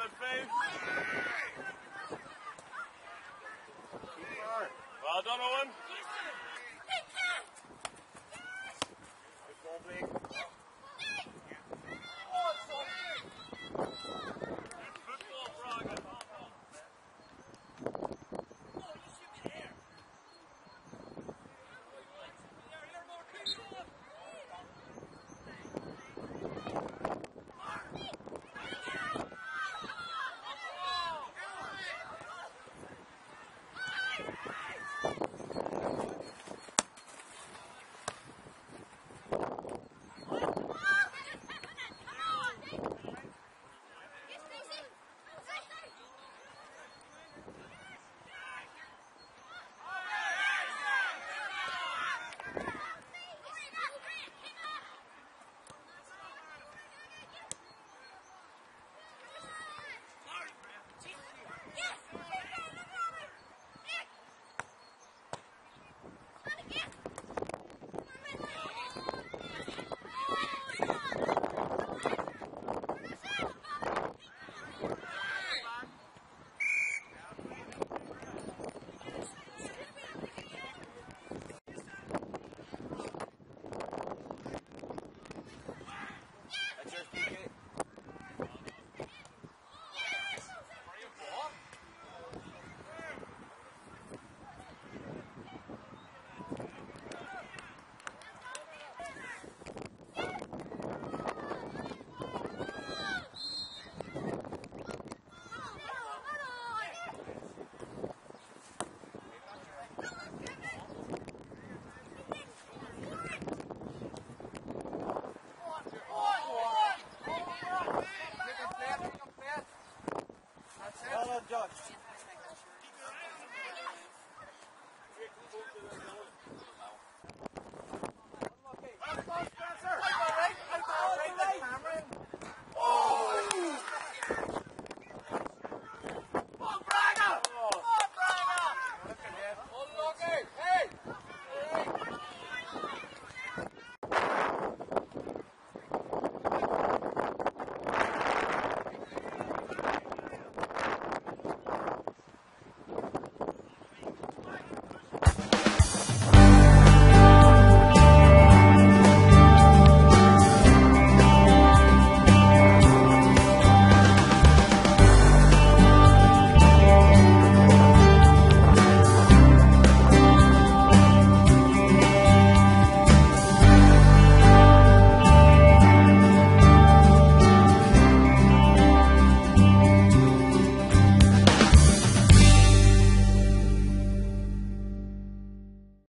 But please. Well done, Owen.